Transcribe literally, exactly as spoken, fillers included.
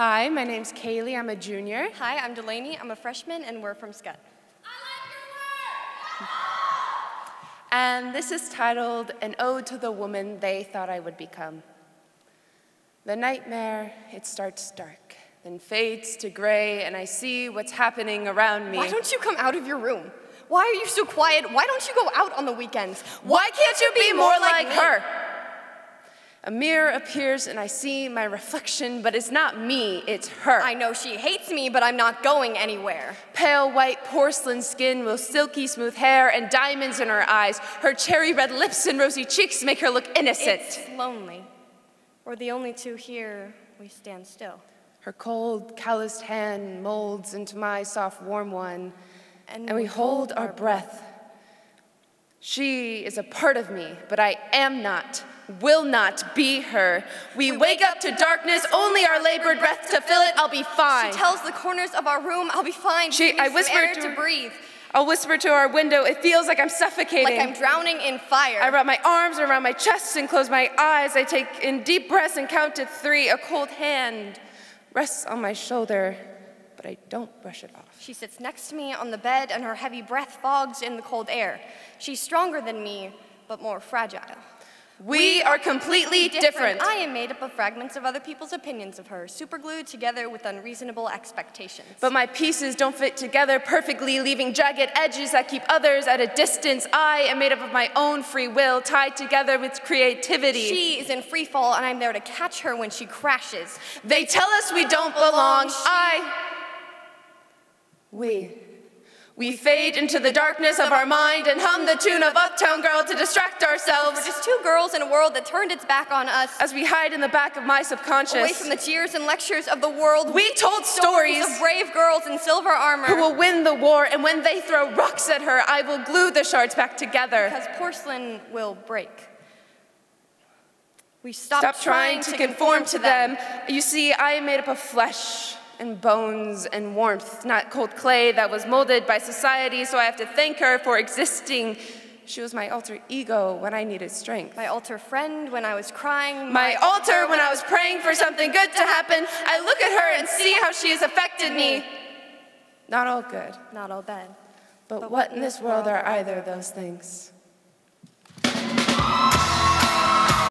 Hi, my name's Kaylee, I'm a junior. Hi, I'm Delaney, I'm a freshman, and we're from Skutt. I like your work! And this is titled, An Ode to the Woman They Thought I Would Become. The nightmare, it starts dark, then fades to gray, and I see what's happening around me. Why don't you come out of your room? Why are you so quiet? Why don't you go out on the weekends? Why, Why can't, can't you be, be more like, like her? A mirror appears and I see my reflection, but it's not me, it's her. I know she hates me, but I'm not going anywhere. Pale white porcelain skin with silky smooth hair and diamonds in her eyes. Her cherry red lips and rosy cheeks make her look innocent. It's lonely. We're the only two here, we stand still. Her cold, calloused hand molds into my soft, warm one. And, and we, we hold, hold our, our breath. breath. She is a part of me, but I am not, will not be her. We, we wake, wake up, up to darkness, only our labored breath to fill it, I'll be fine. She tells the corners of our room, I'll be fine. She, I whisper to, to breathe. I'll whisper to our window, it feels like I'm suffocating. Like I'm drowning in fire. I wrap my arms around my chest and close my eyes. I take in deep breaths and count to three. A cold hand rests on my shoulder, but I don't brush it off. She sits next to me on the bed, and her heavy breath fogs in the cold air. She's stronger than me, but more fragile. We, we are completely, completely different. different. I am made up of fragments of other people's opinions of her, superglued together with unreasonable expectations. But my pieces don't fit together perfectly, leaving jagged edges that keep others at a distance. I am made up of my own free will, tied together with creativity. She is in free fall, and I'm there to catch her when she crashes. They, they tell us we don't belong. belong. I... We... We fade into the darkness of our mind and hum the tune of Uptown Girl to distract ourselves. We're just two girls in a world that turned its back on us. As we hide in the back of my subconscious. Away from the jeers and lectures of the world. We told stories of brave girls in silver armor. Who will win the war, and when they throw rocks at her, I will glue the shards back together. Because porcelain will break. We stop, stop trying, trying to, to conform, conform to them. them. You see, I am made up of flesh. And bones and warmth, not cold clay that was molded by society, so I have to thank her for existing. She was my alter ego when I needed strength. My alter friend when I was crying. My, my alter when I was praying for something good to happen. I look at her and see how she has affected me. Not all good. Not all bad. But, but what in this world are either of those things?